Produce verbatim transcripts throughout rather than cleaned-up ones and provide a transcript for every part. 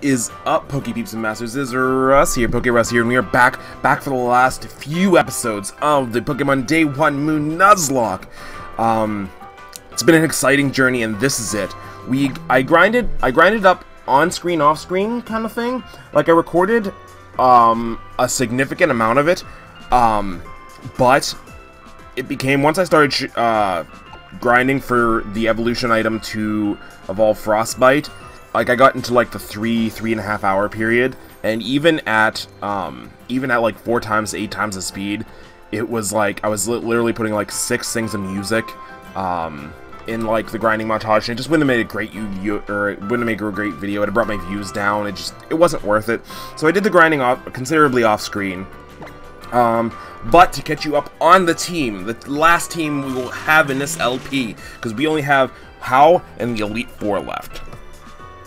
What is up, Pokepeeps and Masters? This is Russ here, PokeRuss here, and we are back, back for the last few episodes of the Pokemon Day One Moon Nuzlocke. Um, it's been an exciting journey, and this is it. We, I grinded, I grinded up on-screen, off-screen kind of thing. Like I recorded, um, a significant amount of it, um, but it became once I started sh uh, grinding for the evolution item to evolve Frostbite. Like, I got into, like, the three, three and a half hour period, and even at, um, even at, like, four times, eight times the speed, it was, like, I was li literally putting, like, six things of music, um, in, like, the grinding montage, and it just wouldn't have made a great you, you or it wouldn't have made a great video. It had brought my views down, it just, it wasn't worth it. So I did the grinding off, considerably off-screen, um, but to catch you up on the team, the last team we will have in this L P, because we only have How and the Elite Four left.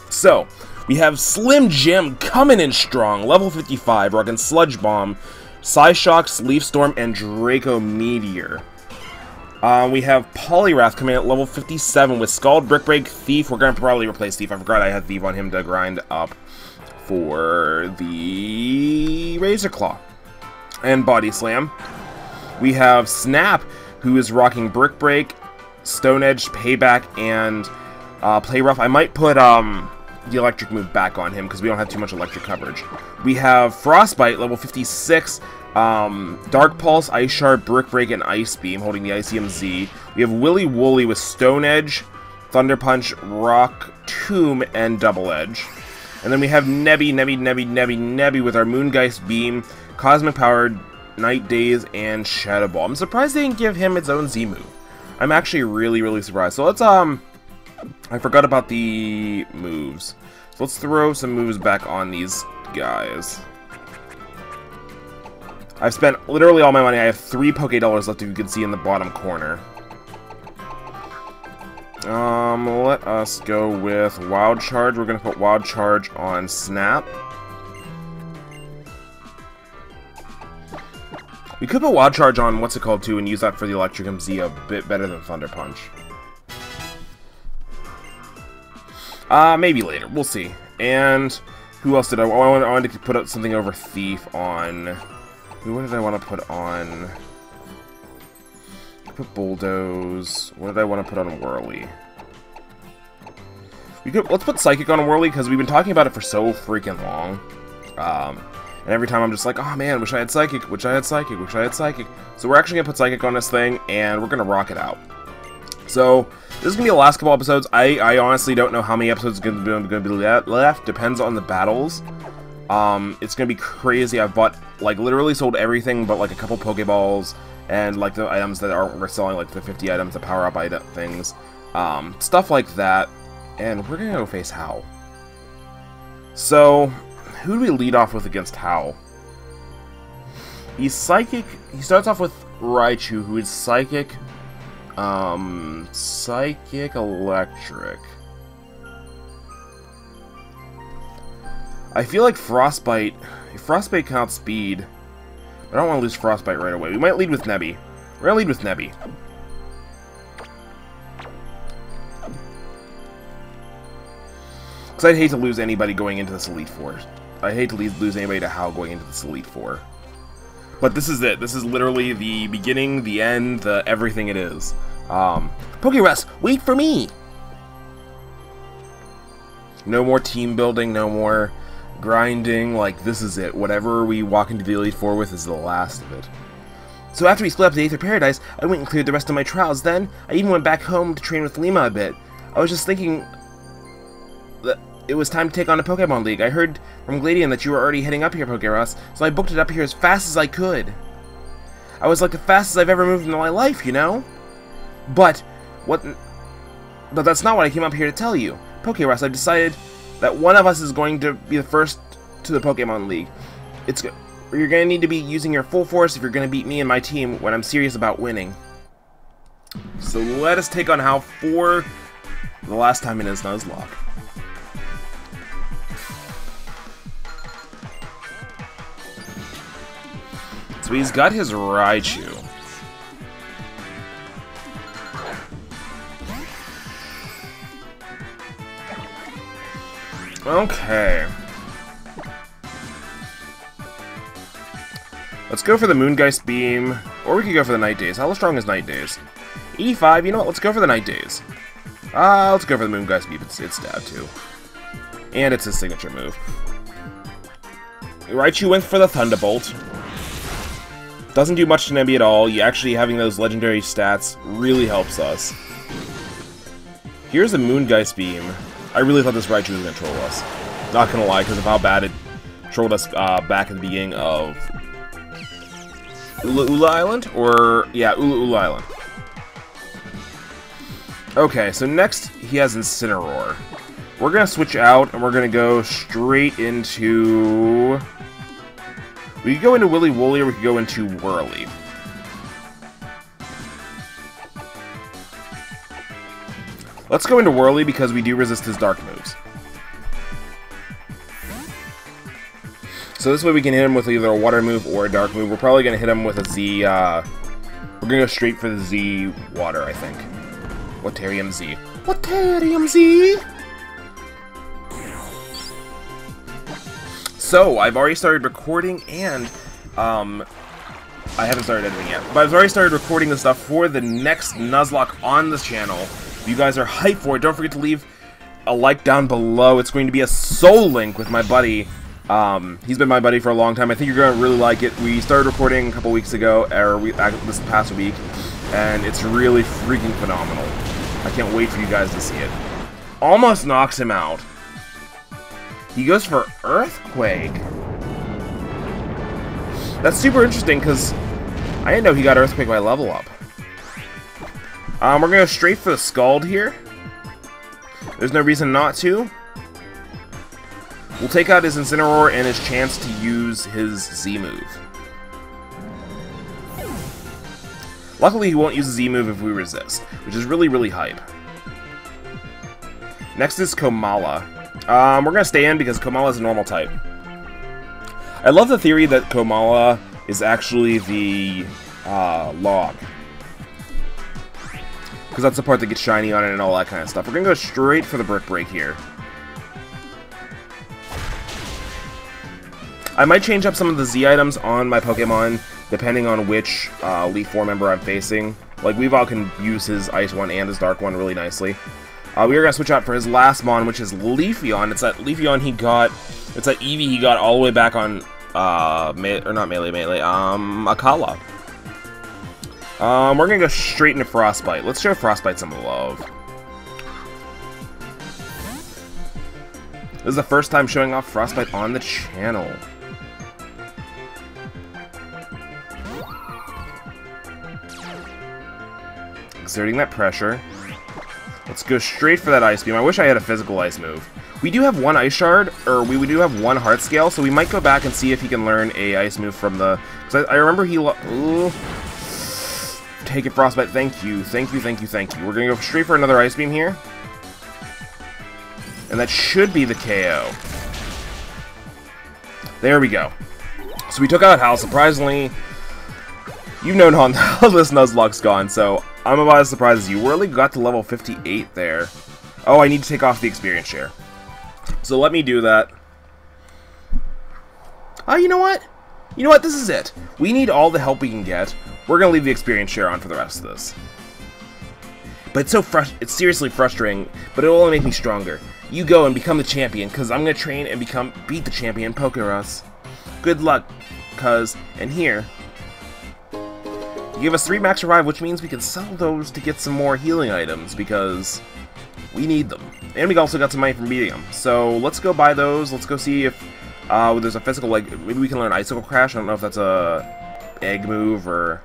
So, we have Slim Jim coming in strong, level fifty-five, rocking Sludge Bomb, Psyshock, Leaf Storm, and Draco Meteor. Uh, we have Poliwrath coming in at level fifty-seven with Scald, Brick Break, Thief. We're going to probably replace Thief. I forgot I had Thief on him to grind up for the Razor Claw and Body Slam. We have Snap, who is rocking Brick Break, Stone Edge, Payback, and uh, Play Rough. I might put, um... the electric move back on him because we don't have too much electric coverage. We have Frostbite, level fifty-six, um, Dark Pulse, Ice Shard, Brick Break, and Ice Beam, holding the I C M Z. We have Willy Wooly with Stone Edge, Thunder Punch, Rock Tomb, and Double Edge. And then we have Nebby, Nebby, Nebby, Nebby, Nebby with our Moongeist Beam, Cosmic Power, Night Days, and Shadow Ball. I'm surprised they didn't give him its own Z move. I'm actually really, really surprised. So let's, um... I forgot about the moves. So let's throw some moves back on these guys. I've spent literally all my money. I have three Poké Dollars left, if you can see in the bottom corner. Um, let us go with Wild Charge. We're going to put Wild Charge on Snap. We could put Wild Charge on, what's it called, too, and use that for the Electric M Z a bit better than Thunder Punch. Uh, maybe later. We'll see. And who else did I want? I wanted to put up something over Thief on... Who did I want to put on? Put Bulldoze. What did I want to put on Whirly? We could, let's put Psychic on Whirly, because we've been talking about it for so freaking long. Um, and every time I'm just like, oh man, wish I had Psychic, wish I had Psychic, wish I had Psychic. So we're actually going to put Psychic on this thing, and we're going to rock it out. So, this is going to be the last couple episodes. I, I honestly don't know how many episodes are going to be left. Depends on the battles. Um, it's going to be crazy. I've bought, like, literally sold everything but, like, a couple Pokeballs and, like, the items that are, we're selling, like, the fifty items, the power-up item things. Um, stuff like that. And we're going to go face Howl. So, who do we lead off with against Howl? He's Psychic. He starts off with Raichu, who is Psychic... Um, Psychic Electric. I feel like Frostbite, if Frostbite counts speed, I don't want to lose Frostbite right away. We might lead with Nebby. We're going to lead with Nebby. Because I'd hate to lose anybody going into this Elite Four. I hate to lose anybody to Howl going into this Elite Four. But this is it. This is literally the beginning, the end, the everything it is. Um, PokeRuss, wait for me! No more team building, no more grinding. Like, this is it. Whatever we walk into the Elite Four with is the last of it. So after we split up the Aether Paradise, I went and cleared the rest of my trials. Then, I even went back home to train with Lima a bit. I was just thinking that it was time to take on a Pokemon League. I heard from Gladian that you were already heading up here, PokeRuss, so I booked it up here as fast as I could. I was like the fastest I've ever moved in my life, you know? But, what... But that's not what I came up here to tell you. PokeRuss, I've decided that one of us is going to be the first to the Pokemon League. It's... You're going to need to be using your full force if you're going to beat me and my team when I'm serious about winning. So let us take on Howl for the last time in his Nuzlocke. So he's got his Raichu. Okay. Let's go for the Moongeist Beam, or we could go for the Night Days. How strong is Night Days? E five, you know what, let's go for the Night Days. Ah, uh, let's go for the Moongeist Beam, it's, it's stab too. And it's his signature move. Raichu went for the Thunderbolt. Doesn't do much to Nebby at all. You actually having those legendary stats really helps us. Here's the Moongeist Beam. I really thought this Raichu was going to troll us. Not going to lie, because of how bad it trolled us uh, back at the beginning of Ula Ula Island? Or, yeah, Ula Ula Island. Okay, so next he has Incineroar. We're going to switch out, and we're going to go straight into... We could go into Willy Wooly, or we could go into Whirly. Let's go into Whirly, because we do resist his dark moves. So this way we can hit him with either a water move or a dark move. We're probably going to hit him with a Z, uh... We're going to go straight for the Z water, I think. Watarium Z. Watarium Z! So, I've already started recording, and, um, I haven't started editing yet, but I've already started recording the stuff for the next Nuzlocke on this channel. If you guys are hyped for it, don't forget to leave a like down below. It's going to be a Soul Link with my buddy. Um, he's been my buddy for a long time. I think you're going to really like it. We started recording a couple weeks ago, or we, this past week, and it's really freaking phenomenal. I can't wait for you guys to see it. Almost knocks him out. He goes for Earthquake. That's super interesting, because I didn't know he got Earthquake by level up. Um, we're going to go straight for the Scald here. There's no reason not to. We'll take out his Incineroar and his chance to use his Z move. Luckily, he won't use his Z move if we resist, which is really, really hype. Next is Komala. Um, we're going to stay in because Komala is a normal type. I love the theory that Komala is actually the uh, log. Because that's the part that gets shiny on it and all that kind of stuff. We're going to go straight for the Brick Break here. I might change up some of the Z items on my Pokemon, depending on which uh, Leaf four member I'm facing. Like, Weavile can use his Ice one and his Dark one really nicely. Uh, we are going to switch out for his last mon, which is Leafeon. It's that Leafeon he got... It's that Eevee he got all the way back on... Uh, me or not Melee, Melee, um... Akala. Um, we're going to go straight into Frostbite. Let's show Frostbite some love. This is the first time showing off Frostbite on the channel. Exerting that pressure. Let's go straight for that Ice Beam. I wish I had a physical Ice move. We do have one Ice Shard, or we, we do have one Heart Scale, so we might go back and see if he can learn a Ice move from the... Because I, I remember he... Ooh. Take it, Frostbite. Thank you. Thank you, thank you, thank you. We're going to go straight for another Ice Beam here. And that should be the K O. There we go. So we took out Howl. Surprisingly, you've known how this Nuzlocke's gone, so... I'm about as surprised as you. We only got to level fifty-eight there. Oh, I need to take off the experience share. So let me do that. Oh, you know what? You know what? This is it. We need all the help we can get. We're going to leave the experience share on for the rest of this. But it's so frust- it's seriously frustrating, but it'll only make me stronger. You go and become the champion, because I'm going to train and become beat the champion, PokeRuss. Good luck, cuz. And here... Give us three max revive, which means we can sell those to get some more healing items, because we need them. And we also got some money from beating them. So let's go buy those. Let's go see if uh, there's a physical, like, maybe we can learn Icicle Crash. I don't know if that's a egg move, or...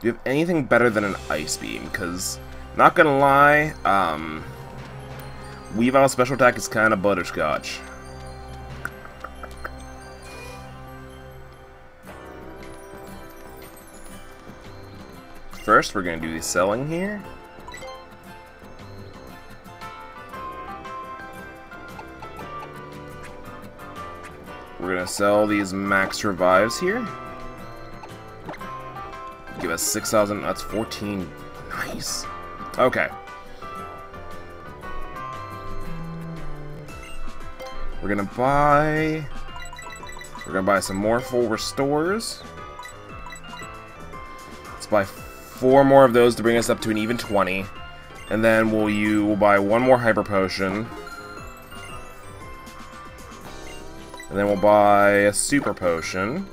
Do you have anything better than an Ice Beam? Because, not gonna lie, um... Weavile special attack is kind of butterscotch. First, we're going to do the selling here. We're going to sell these max revives here. Give us six thousand, that's fourteen. Nice. Okay. We're going to buy... We're gonna buy some more full restores. Let's buy four more of those to bring us up to an even twenty. And then we'll you will buy one more hyper potion. And then we'll buy a super potion.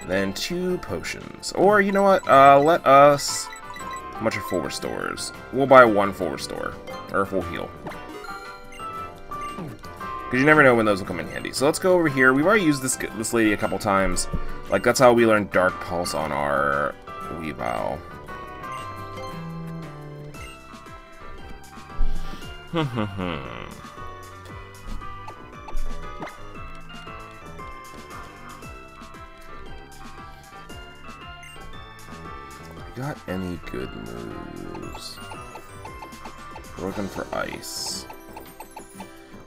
And then two potions. Or you know what? Uh let us how much are full restores? We'll buy one full restore. Or a full heal. Because you never know when those will come in handy. So let's go over here. We've already used this this lady a couple times. Like, that's how we learned Dark Pulse on our Weavile. We got any good moves? We're looking for ice.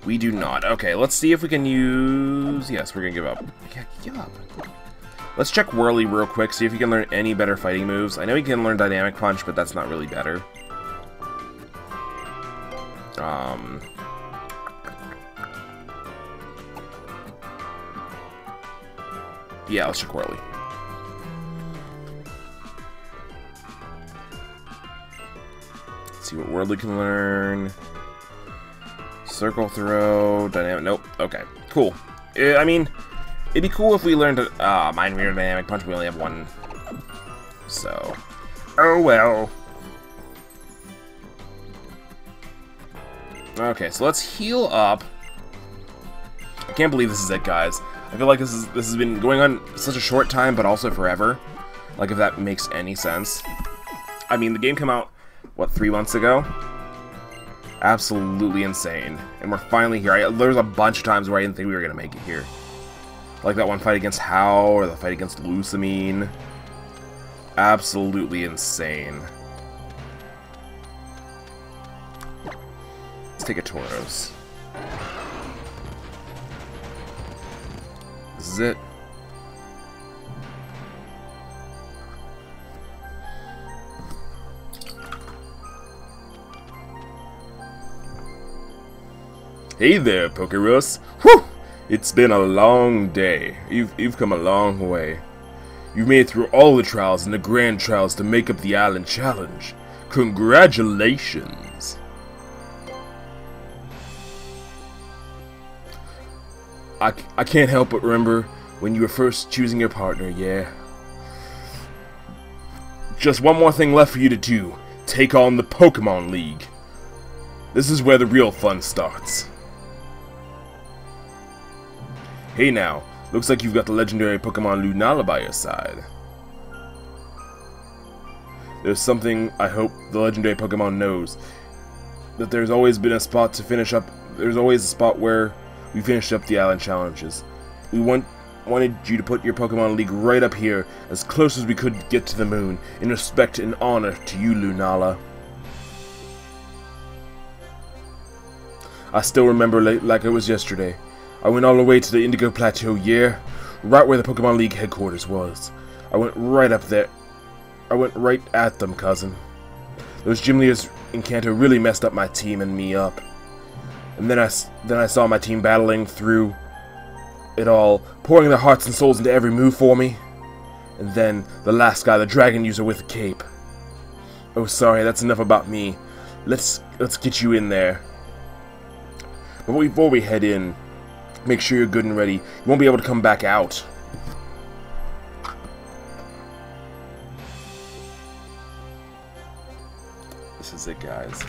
We do not. Okay, let's see if we can use... Yes, we're going to give up. Yeah, give up. Let's check Whirly real quick, see if you can learn any better fighting moves. I know you can learn Dynamic Punch, but that's not really better. Um... Yeah, let's check Whirly. Let's see what Whirly can learn... Circle throw, dynamic, nope, okay, cool. Uh, I mean, it'd be cool if we learned to, ah, uh, Mind Reader, Dynamic Punch, we only have one, so, oh well. Okay, so let's heal up. I can't believe this is it, guys. I feel like this is this has been going on such a short time, but also forever. Like, if that makes any sense. I mean, the game came out, what, three months ago? Absolutely insane, and we're finally here. I, there was a bunch of times where I didn't think we were gonna make it here, like that one fight against Howe or the fight against Lucamine. Absolutely insane. Let's take a Tauros. This is it. Hey there, PokeRuss. Whew! It's been a long day. You've, you've come a long way. You've made it through all the trials and the grand trials to make up the Island Challenge. Congratulations! I, I can't help but remember when you were first choosing your partner, yeah? Just one more thing left for you to do. Take on the Pokemon League. This is where the real fun starts. Hey now, looks like you've got the legendary Pokemon Lunala by your side. There's something I hope the legendary Pokemon knows, that there's always been a spot to finish up, there's always a spot where we finished up the Island Challenges. We want, wanted you to put your Pokemon League right up here, as close as we could get to the moon, in respect and honor to you, Lunala. I still remember like it was yesterday. I went all the way to the Indigo Plateau, yeah, right where the Pokemon League headquarters was. I went right up there. I went right at them, cousin. Those gym leaders in Kanto really messed up my team and me up. And then I, then I saw my team battling through it all, pouring their hearts and souls into every move for me. And then, the last guy, the dragon user with the cape. Oh, sorry, that's enough about me. Let's, let's get you in there. But before we head in, make sure you're good and ready. You won't be able to come back out. This is it, guys.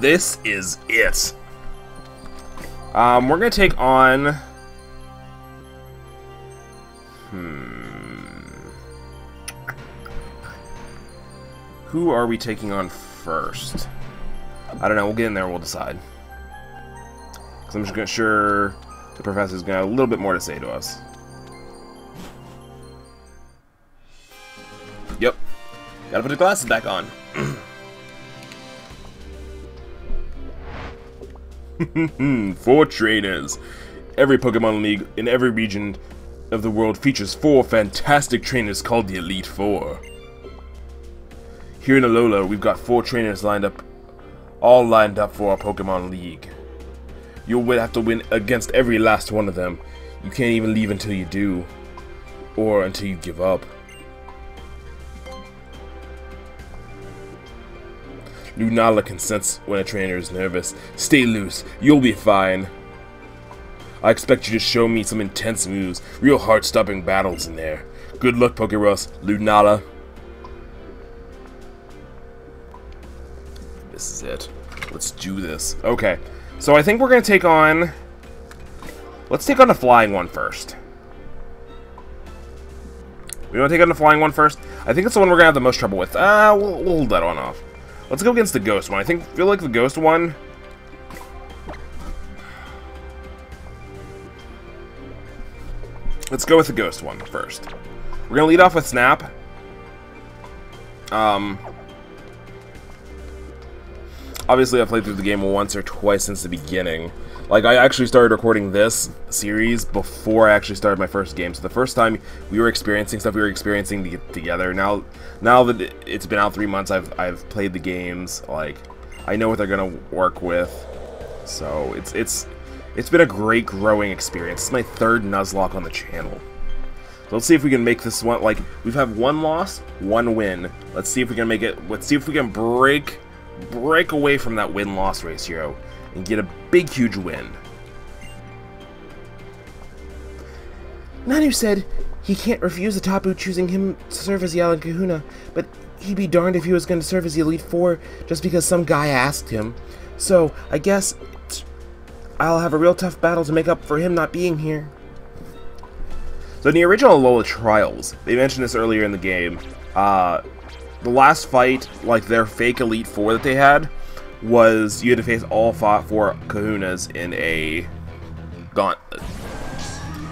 This is it. Um, we're gonna take on. Hmm. Who are we taking on first? I don't know. We'll get in there. We'll decide. Cause I'm just gonna sure. The professor's gonna have a little bit more to say to us. Yep. Gotta put the glasses back on. Four trainers. Every Pokemon League in every region of the world features four fantastic trainers called the Elite Four. Here in Alola, we've got four trainers lined up, all lined up for our Pokemon League. You'll have to win against every last one of them. You can't even leave until you do, or until you give up. Lunala can sense when a trainer is nervous. Stay loose, you'll be fine. I expect you to show me some intense moves, real heart-stopping battles in there. Good luck, PokeRuss, Lunala. This is it. Let's do this. Okay, so I think we're gonna take on... Let's take on the flying one first. We wanna take on the flying one first? I think it's the one we're gonna have the most trouble with. Ah, uh, we'll, we'll hold that one off. Let's go against the ghost one. I think feel like the ghost one. Let's go with the ghost one first. We're gonna lead off with Snap. Um. Obviously, I've played through the game once or twice since the beginning. Like, I actually started recording this series before I actually started my first game. So the first time we were experiencing stuff, we were experiencing to together. Now, now that it's been out three months, I've I've played the games. Like, I know what they're gonna work with. So it's it's it's been a great growing experience. It's my third Nuzlocke on the channel. So let's see if we can make this one. Like, we've had one loss, one win. Let's see if we can make it. Let's see if we can break. break away from that win-loss ratio and get a big, huge win. Nanu said he can't refuse the Tapu choosing him to serve as the Island Kahuna, but he'd be darned if he was going to serve as the Elite Four just because some guy asked him. So, I guess I'll have a real tough battle to make up for him not being here. So in the original Alola Trials, they mentioned this earlier in the game, uh... the last fight, like their fake Elite Four that they had, was you had to face all four Kahunas in a gauntlet.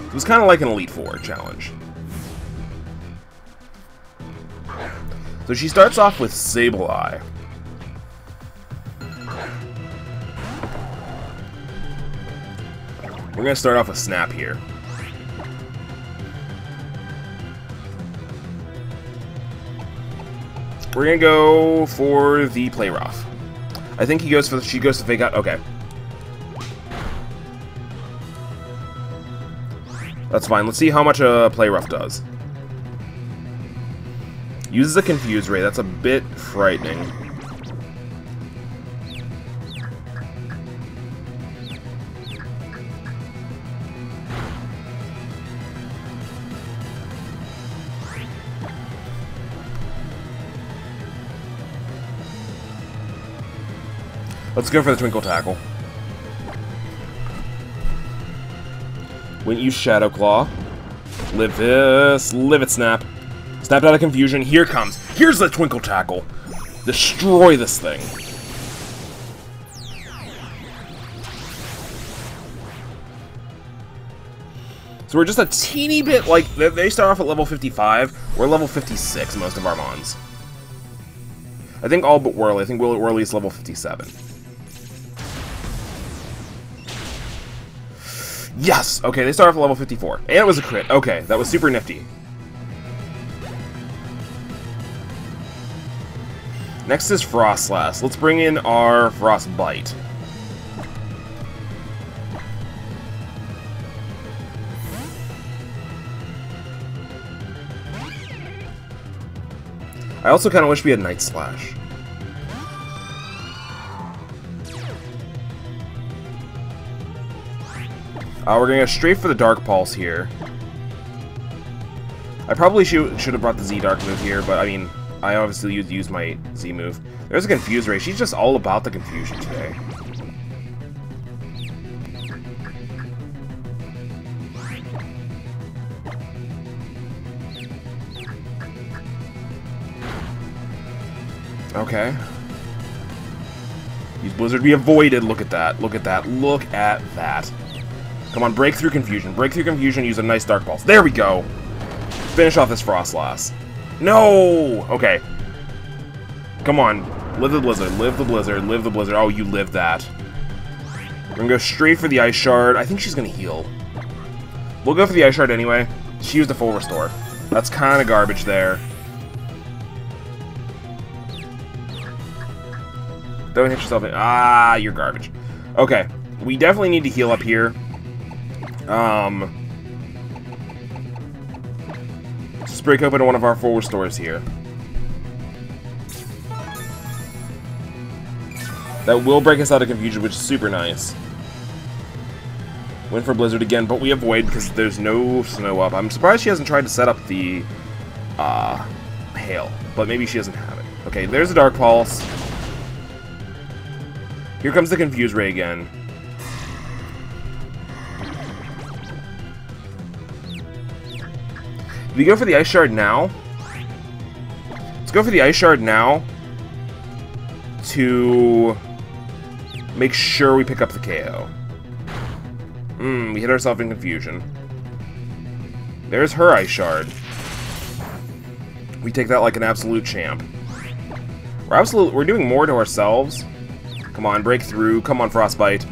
It was kind of like an Elite Four challenge. So she starts off with Sableye. We're going to start off with Snap here. We're gonna go for the Poliwrath. I think he goes for the, she goes to fake out. Okay, that's fine. Let's see how much a Poliwrath does. Uses a Confuse Ray. That's a bit frightening. Let's go for the Twinkle Tackle. Wouldn't use Shadow Claw. Live this. Live it, Snap. Snapped out of confusion. Here comes. Here's the Twinkle Tackle. Destroy this thing. So we're just a teeny bit, like, they start off at level fifty-five. We're level fifty-six, most of our mons. I think all but Whirly. I think Willy Whirly is level fifty-seven. Yes! Okay, they start off at level fifty-four. And it was a crit. Okay, that was super nifty. Next is Froslass. Let's bring in our Frostbite. I also kind of wish we had Night Slash. Uh, we're going to go straight for the Dark Pulse here. I probably should, should have brought the Z-Dark move here, but I mean, I obviously used, used my Z-move. There's a Confuse Ray. She's just all about the confusion today. Okay. Use Blizzard. We avoided. Look at that. Look at that. Look at that. Come on, break through confusion. Break through confusion, use a nice Dark Pulse. There we go! Finish off this Froslass. No! Okay. Come on. Live the Blizzard, live the Blizzard, live the Blizzard. Oh, you lived that. We're gonna go straight for the Ice Shard. I think she's gonna heal. We'll go for the Ice Shard anyway. She used a full restore. That's kinda garbage there. Don't hit yourself in. Ah, you're garbage. Okay. We definitely need to heal up here. Um, Let's break open one of our four stores here. That will break us out of confusion, which is super nice. Went for Blizzard again, but we avoid because there's no snow up. I'm surprised she hasn't tried to set up the uh, hail, but maybe she doesn't have it. Okay, there's a Dark Pulse. Here comes the Confuse Ray again. Do we go for the Ice Shard now? Let's go for the Ice Shard now to make sure we pick up the K O. Hmm, we hit ourselves in confusion. There's her Ice Shard. We take that like an absolute champ. We're absolute, we're doing more to ourselves. Come on, break through. Come on, Frostbite.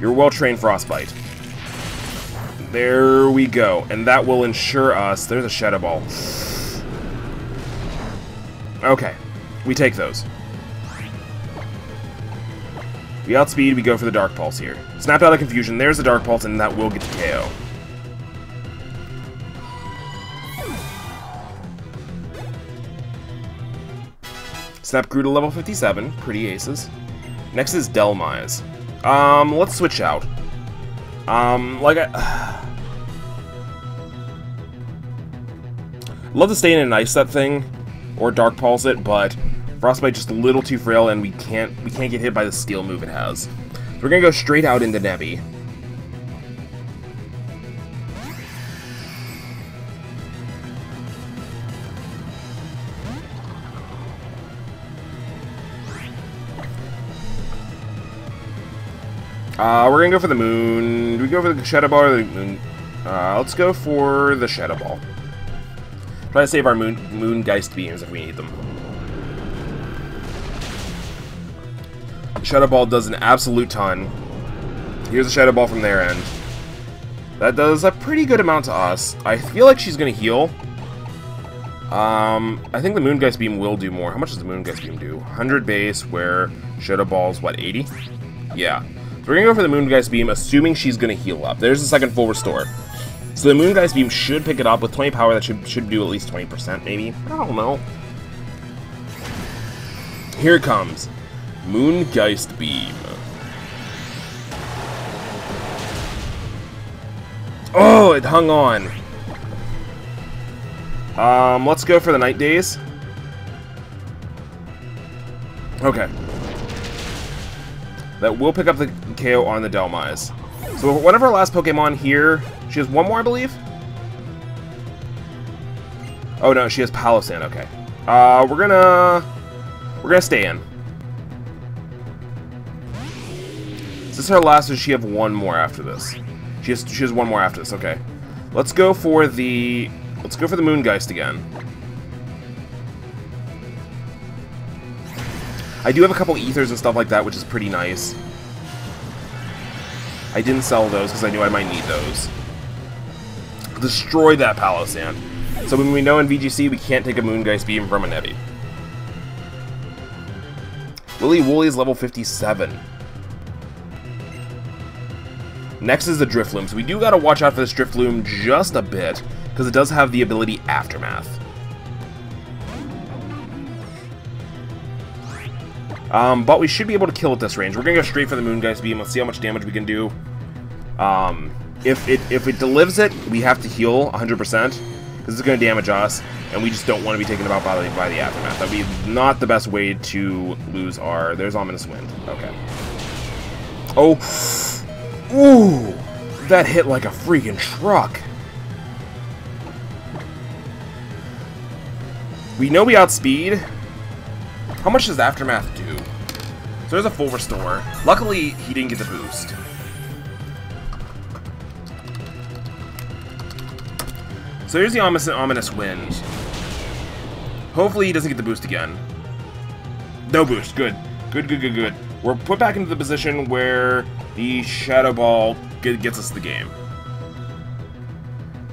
You're well-trained, Frostbite. There we go. And that will ensure us... There's a Shadow Ball. Okay. We take those. We outspeed. We go for the Dark Pulse here. Snapped out of confusion. There's the Dark Pulse, and that will get the K O. Snap grew to level fifty-seven. Pretty aces. Next is Dhelmise. Um, let's switch out. Um, like I... Uh, love to stay in an Ice Set thing, or Dark Pulse it, but Frostbite just a little too frail, and we can't we can't get hit by the Steel move it has. So we're gonna go straight out into Nebby. Uh, we're gonna go for the moon. Do we go for the Shadow Ball or the moon? Uh, let's go for the Shadow Ball. Try to save our moon Moongeist Beams if we need them. Shadow Ball does an absolute ton. Here's a Shadow Ball from their end. That does a pretty good amount to us. I feel like she's gonna heal. Um, I think the Moongeist Beam will do more. How much does the Moongeist Beam do? one hundred base, where Shadow Ball's what, eighty? Yeah. We're going to go for the Moongeist Beam, assuming she's going to heal up. There's the second full restore. So the Moongeist Beam should pick it up. With twenty power, that should, should do at least twenty percent, maybe. I don't know. Here it comes. Moongeist Beam. Oh, it hung on. Um, let's go for the Night Days. Okay. That will pick up the K O on the Dhelmise. So one of our last Pokemon here, she has one more, I believe? Oh no, she has Palossand, okay. Uh, we're gonna... We're gonna stay in. Is this her last, or does she have one more after this? She has, she has one more after this, okay. Let's go for the... Let's go for the Moongeist again. I do have a couple ethers and stuff like that, which is pretty nice. I didn't sell those because I knew I might need those. Destroy that Palossand. So when we know in V G C we can't take a Moongeist Beam from a Nebby. Willy Wooly is level fifty-seven. Next is the Driftloom. So we do got to watch out for this Driftloom just a bit, because it does have the ability Aftermath. Um, but we should be able to kill at this range. We're going to go straight for the Moongeist Beam. Let's see how much damage we can do. Um, if it if it delivers it, we have to heal one hundred percent. Because it's going to damage us. And we just don't want to be taken about by the, by the Aftermath. That would be not the best way to lose our... There's Ominous Wind. Okay. Oh. Ooh. That hit like a freaking truck. We know we outspeed. How much does Aftermath do? So there's a full restore. Luckily, he didn't get the boost. So here's the Ominous, ominous Wind. Hopefully he doesn't get the boost again. No boost, good. Good, good, good, good. We're put back into the position where the Shadow Ball gets us the game.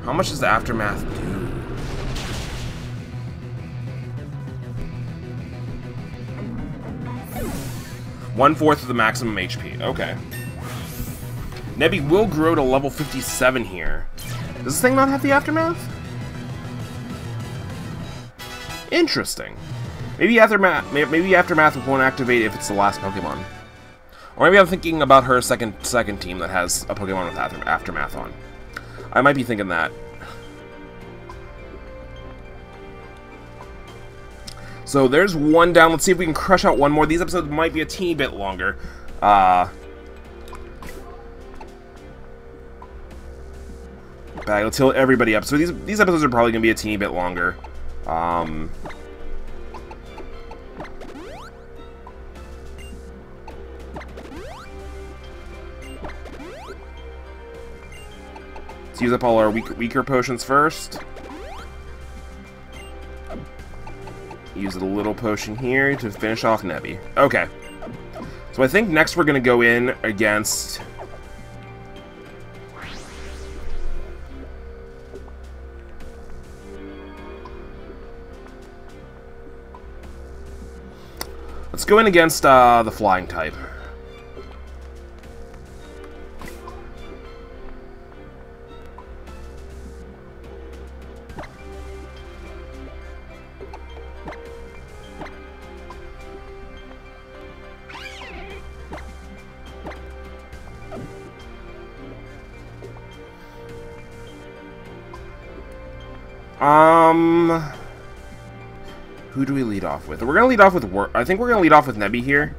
How much does the Aftermath do? one fourth of the maximum H P. Okay. Nebby will grow to level fifty-seven here. Does this thing not have the Aftermath? Interesting. Maybe Aftermath, maybe Aftermath won't activate if it's the last Pokemon. Or maybe I'm thinking about her second second team that has a Pokemon with Aftermath on. I might be thinking that. So there's one down. Let's see if we can crush out one more. These episodes might be a teeny bit longer. Uh, but I'll till everybody up. So these these episodes are probably gonna be a teeny bit longer. Um, let's use up all our weak, weaker potions first. Use a little potion here to finish off Nebby. Okay. So I think next we're going to go in against... Let's go in against uh, the flying type. Um, who do we lead off with? We're gonna lead off with Wor I think we're gonna lead off with Nebby here,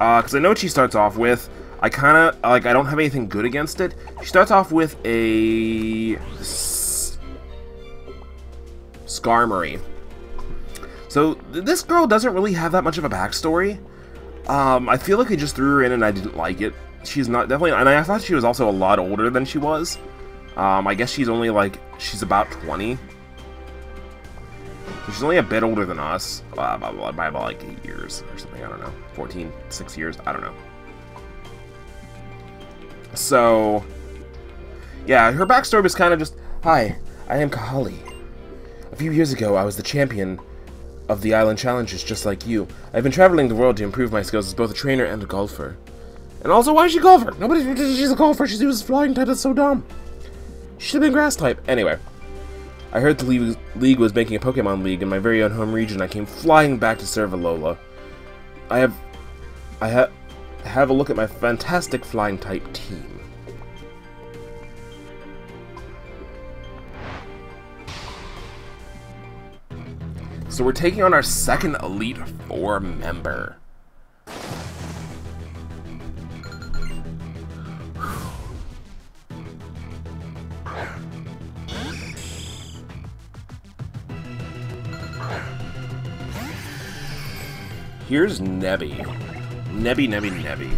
uh, because I know what she starts off with. I kind of like I don't have anything good against it. She starts off with a S Skarmory. So th this girl doesn't really have that much of a backstory. Um, I feel like they just threw her in and I didn't like it. She's not definitely, and I thought she was also a lot older than she was. Um, I guess she's only like she's about twenty. She's only a bit older than us, uh, by, by, by about like eight years or something, I don't know, fourteen, six years, I don't know. So, yeah, her backstory was kind of just, "Hi, I am Kahali. A few years ago, I was the champion of the Island Challenges just like you. I've been traveling the world to improve my skills as both a trainer and a golfer." And also, why is she a golfer? Nobody, she's a golfer, she was flying type, that's so dumb. She should have been grass type. Anyway. I heard the league was making a Pokemon League in my very own home region. I came flying back to serve Alola. I have, I have, have a look at my fantastic flying type team. So we're taking on our second Elite Four member. Here's Nebby. Nebby, Nebby, Nebby.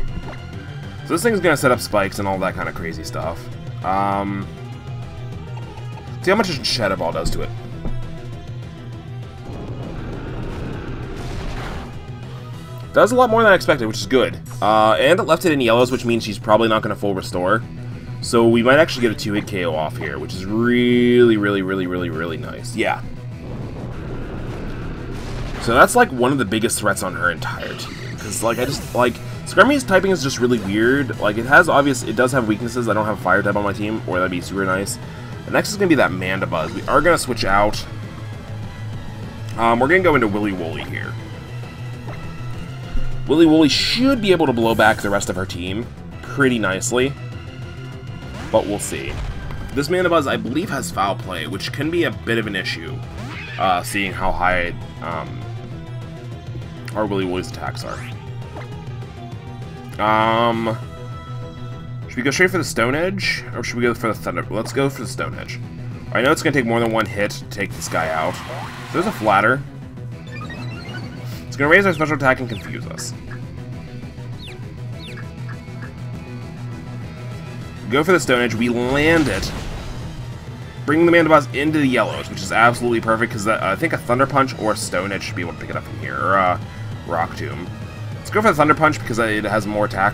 So this thing's gonna set up spikes and all that kind of crazy stuff. Um, see how much Shadow Ball does to it. Does a lot more than I expected, which is good. Uh, and it left it in yellows, which means she's probably not gonna full restore. So we might actually get a two-hit K O off here, which is really, really, really, really, really nice. Yeah. So that's like one of the biggest threats on her entire team, because like I just like Skarmory's typing is just really weird. Like it has obvious, it does have weaknesses. I don't have fire type on my team, or that'd be super nice. The next is gonna be that Mandibuzz. We are gonna switch out. Um, we're gonna go into Willy Wooly here. Willy Wooly should be able to blow back the rest of her team pretty nicely, but we'll see. This Mandibuzz, I believe, has foul play, which can be a bit of an issue, uh, seeing how high. Um, Our Willy Wooly's attacks are. Um, should we go straight for the Stone Edge, or should we go for the Thunder? Let's go for the Stone Edge. I know it's gonna take more than one hit to take this guy out. There's a Flatter. It's gonna raise our special attack and confuse us. Go for the Stone Edge. We land it. Bring the Mandibuzz into the yellows, which is absolutely perfect because uh, I think a Thunder Punch or a Stone Edge should be able to pick it up from here. Or, uh, Rock Tomb. Let's go for the Thunder Punch because it has more attack.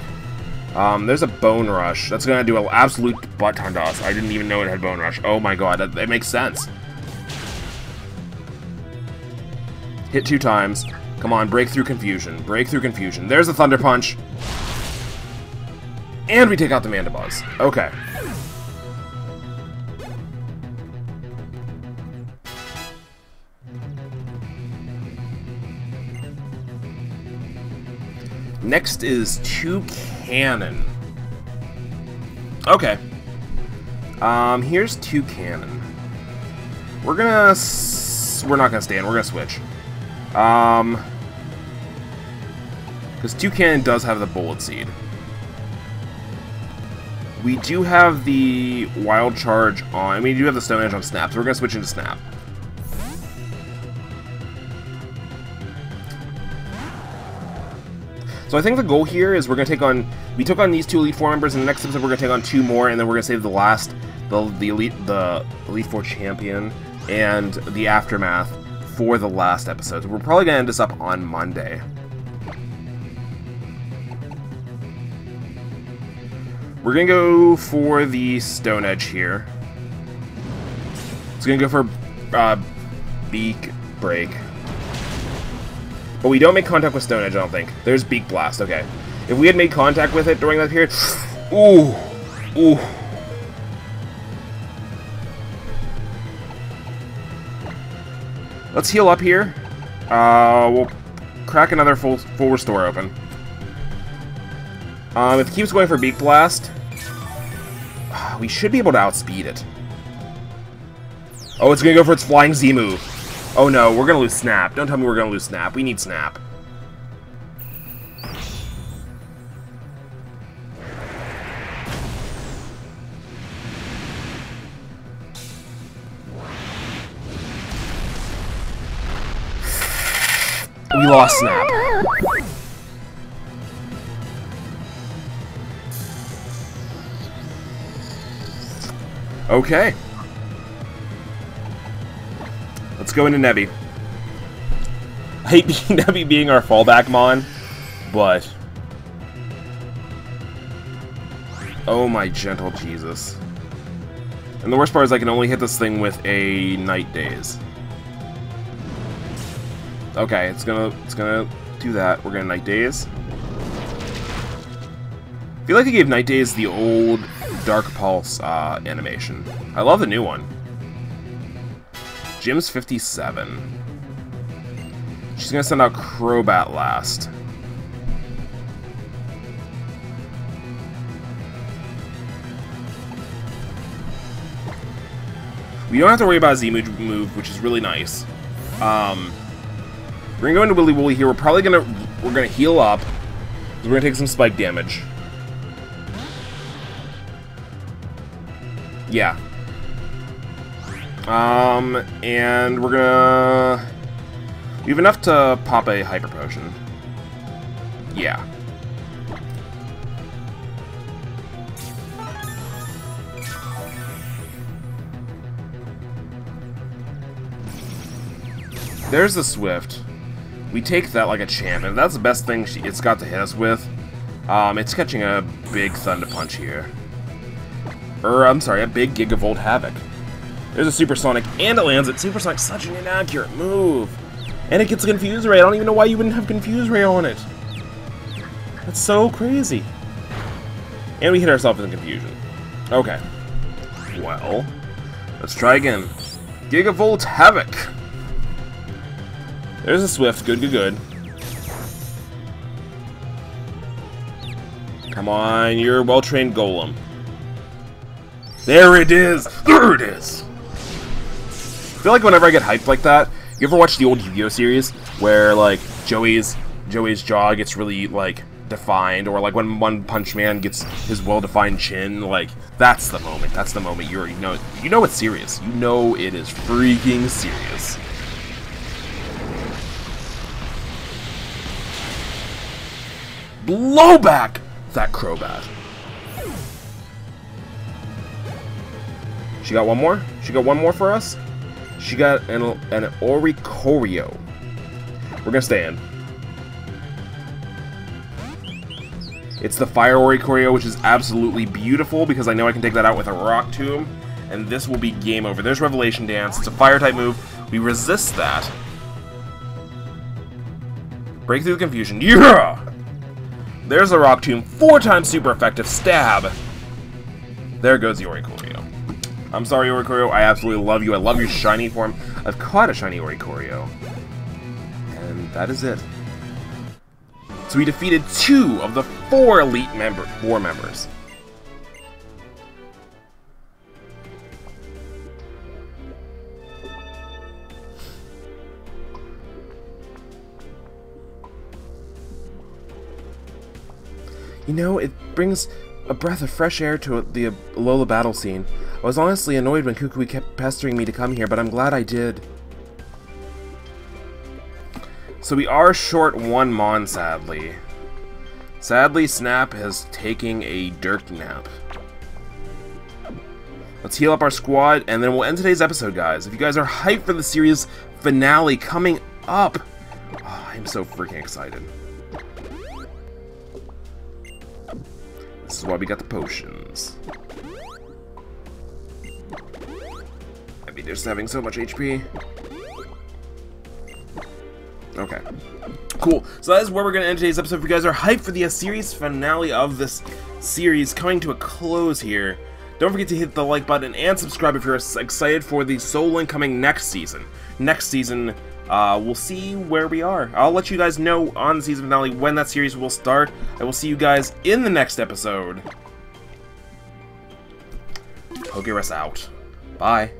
Um, there's a Bone Rush. That's going to do an absolute butt ton to us. I didn't even know it had Bone Rush. Oh my god, that, that makes sense. Hit two times. Come on, break through confusion. Break through confusion. There's a Thunder Punch. And we take out the Mandibuzz. Okay. Next is Toucannon. Okay. Um, here's Toucannon. We're gonna... S we're not gonna stay in. We're gonna switch. Um... Because Toucannon does have the Bullet Seed. We do have the Wild Charge on... I mean, we do have the Stone Edge on Snap, so we're gonna switch into Snap. So I think the goal here is we're gonna take on, we took on these two Elite Four members, and the next episode we're gonna take on two more, and then we're gonna save the last, the the elite, the Elite Four champion, and the Aftermath for the last episode. So we're probably gonna end this up on Monday. We're gonna go for the Stone Edge here. It's gonna go for uh, Beak Break. But we don't make contact with Stone Edge, I don't think. There's Beak Blast, okay. If we had made contact with it during that period... Ooh! Ooh! Let's heal up here. Uh, we'll crack another full, full restore open. Um, if it keeps going for Beak Blast... We should be able to outspeed it. Oh, it's gonna go for its Flying Z move. Oh no, we're going to lose Snap. Don't tell me we're going to lose Snap. We need Snap. We lost Snap. Okay. Let's go into Nebby. I hate being Nebby being our fallback mon, but... Oh my gentle Jesus. And the worst part is I can only hit this thing with a Night Daze. Okay, it's gonna it's gonna do that. We're gonna Night Daze. I feel like they gave Night Daze the old Dark Pulse uh, animation. I love the new one. Jim's fifty-seven. She's gonna send out Crobat last. We don't have to worry about Z move, which is really nice. Um, we're gonna go into Willy Wooly here. We're probably gonna we're gonna heal up. We're gonna take some spike damage. Yeah. Um, and we're gonna... We have enough to pop a Hyper Potion. Yeah. There's the Swift. We take that like a champ, and that's the best thing she, it's got to hit us with. Um, it's catching a big Thunder Punch here. Or, I'm sorry, a big Gigavolt Havoc. There's a Supersonic, and it lands it. Supersonic's such an inaccurate move. And it gets a Confuse Ray. I don't even know why you wouldn't have Confuse Ray on it. That's so crazy. And we hit ourselves in confusion. Okay. Well, let's try again. Gigavolt Havoc. There's a Swift. Good, good, good. Come on, you're a well-trained Golem. There it is! There it is! I feel like whenever I get hyped like that, you ever watch the old Yu-Gi-Oh series where like Joey's Joey's jaw gets really like defined, or like when One Punch Man gets his well-defined chin? Like that's the moment. That's the moment you're you know you know it's serious. You know it is freaking serious. Blow back that Crobat. She got one more. She got one more for us. She got an, an Oricorio. We're going to stay in. It's the Fire Oricorio, which is absolutely beautiful because I know I can take that out with a Rock Tomb. And this will be game over. There's Revelation Dance. It's a Fire-type move. We resist that. Break through the confusion. Yeah! There's a Rock Tomb. Four times super effective. Stab. There goes the Oricorio. I'm sorry, Oricorio, I absolutely love you. I love your shiny form. I've caught a shiny Oricorio. And that is it. so we defeated two of the four elite member war members. You know, it brings a breath of fresh air to the Alola battle scene. I was honestly annoyed when Kukui kept pestering me to come here, but I'm glad I did. So we are short one Mon, sadly. Sadly, Snap is taking a dirt nap. Let's heal up our squad, and then we'll end today's episode, guys. If you guys are hyped for the series finale coming up, oh, I'm so freaking excited. This is why we got the potions. I mean, they're just having so much H P. Okay. Cool. So that is where we're going to end today's episode. If you guys are hyped for the series finale of this series coming to a close here, don't forget to hit the like button and subscribe if you're excited for the Soul Link coming next season. Next season, uh, we'll see where we are. I'll let you guys know on the season finale when that series will start. I will see you guys in the next episode. PokeRuss out. Bye.